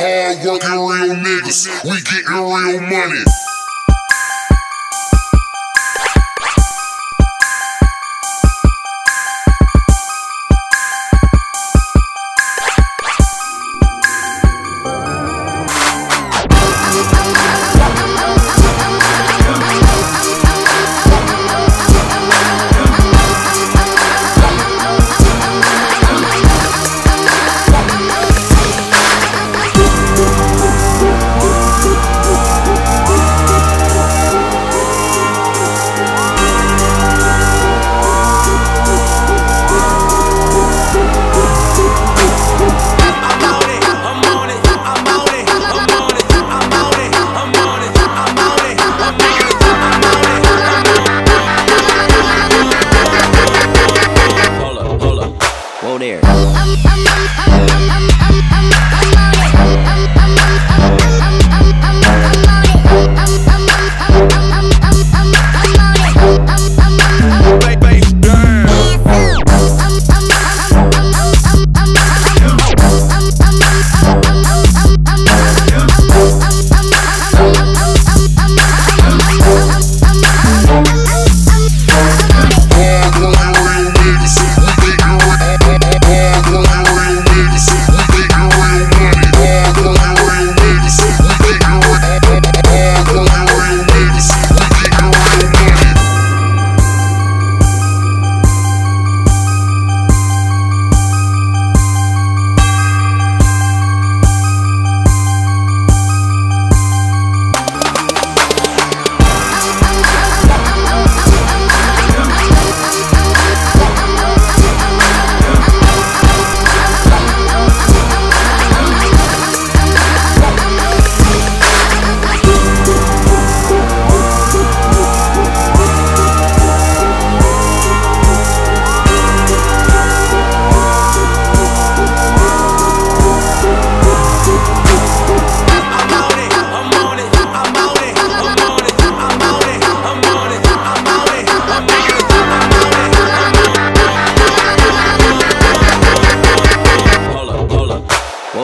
hard working real niggas. We getting real money.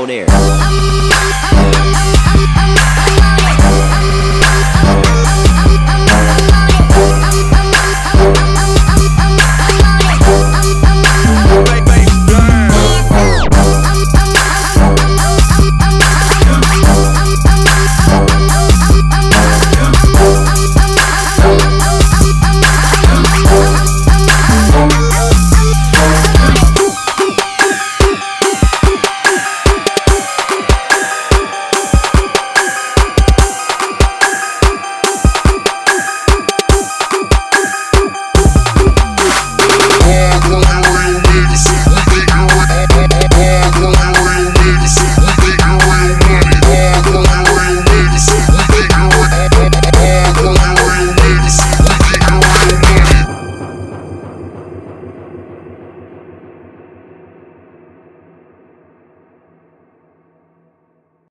There.